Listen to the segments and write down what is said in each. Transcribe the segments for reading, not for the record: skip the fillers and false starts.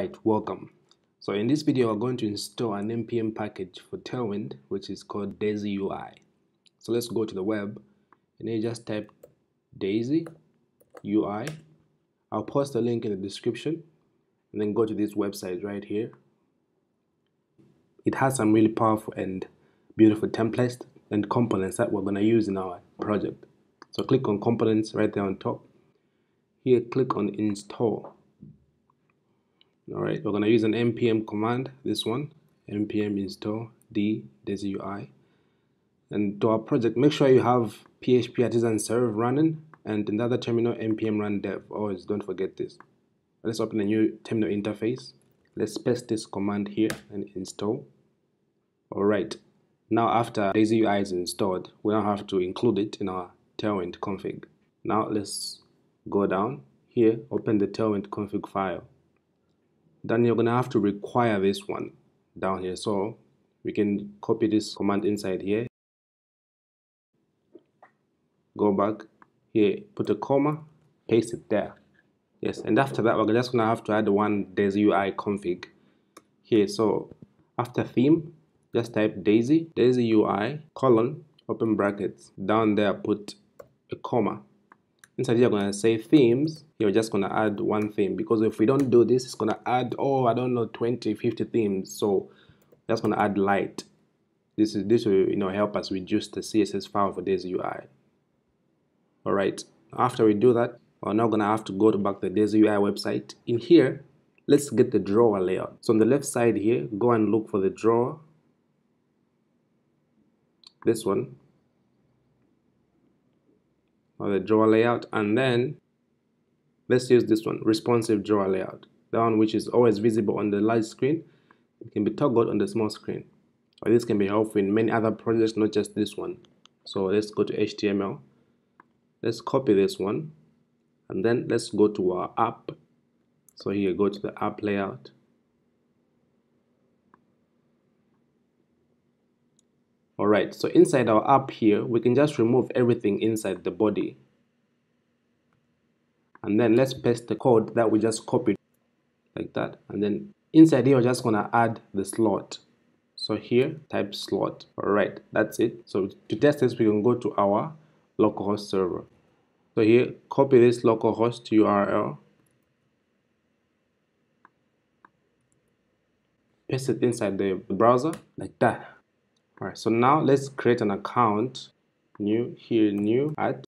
Right, welcome. So in this video, we're going to install an npm package for Tailwind, which is called DaisyUI. So let's go to the web and then just type DaisyUI. I'll post the link in the description and then go to this website right here. It has some really powerful and beautiful templates and components that we're going to use in our project. So click on components right there on top. Here, click on install. Alright, we're going to use an npm command, this one, npm install DaisyUI. And to our project, make sure you have php artisan serve running, and in the other terminal, npm run dev. Always don't forget this. Let's open a new terminal interface. Let's paste this command here and install. Alright, now after DaisyUI is installed, we don't have to include it in our Tailwind config. Now let's go down here, open the Tailwind config file. Then you're going to have to require this one down here, so we can copy this command inside here, go back here, put a comma, paste it there. Yes, and after that we're just going to have to add one DaisyUI config here. So after theme, just type DaisyUI colon, open brackets, down there put a comma. Inside here, you're going to say themes. You're just going to add one theme, because if we don't do this, it's going to add, oh, I don't know, 20, 50 themes. So that's going to add light. This will, you know, help us reduce the CSS file for DaisyUI. All right. After we do that, we're now going to have to go back to the DaisyUI website. In here, let's get the drawer layout. So on the left side here, go and look for the drawer. This one. Or the drawer layout, and then let's use this one, responsive drawer layout, the one which is always visible on the large screen. It can be toggled on the small screen, or this can be helpful in many other projects, not just this one. So let's go to HTML, let's copy this one, and then let's go to our app. So here, go to the app layout. Alright, so inside our app here, we can just remove everything inside the body. And then let's paste the code that we just copied, like that. And then inside here, we're just going to add the slot. So here, type slot. Alright, that's it. So to test this, we can go to our localhost server. So here, copy this localhost URL. Paste it inside the browser, like that. Alright, so now let's create an account, new, here, new, add.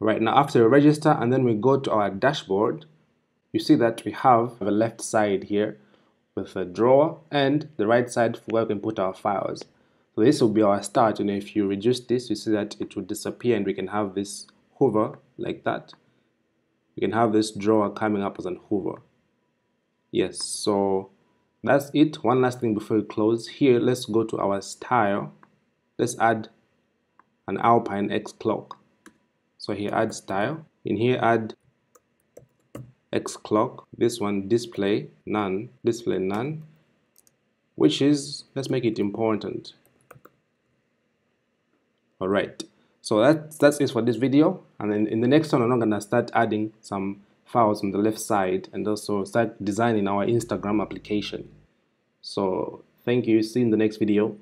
Right, now after we register and then we go to our dashboard, you see that we have the left side here with a drawer and the right side where we can put our files. So this will be our start, and if you reduce this, you see that it will disappear, and we can have this hover like that. We can have this drawer coming up as a hover. Yes, so that's it. One last thing before we close here, let's go to our style. Let's add an Alpine X clock. So here, add style. In here, add X clock. This one, display none. Display none. Which is, let's make it important. All right. So that's it for this video. And then in the next one, I'm gonna start adding some files on the left side, and also start designing our Instagram application. So thank you, see you in the next video.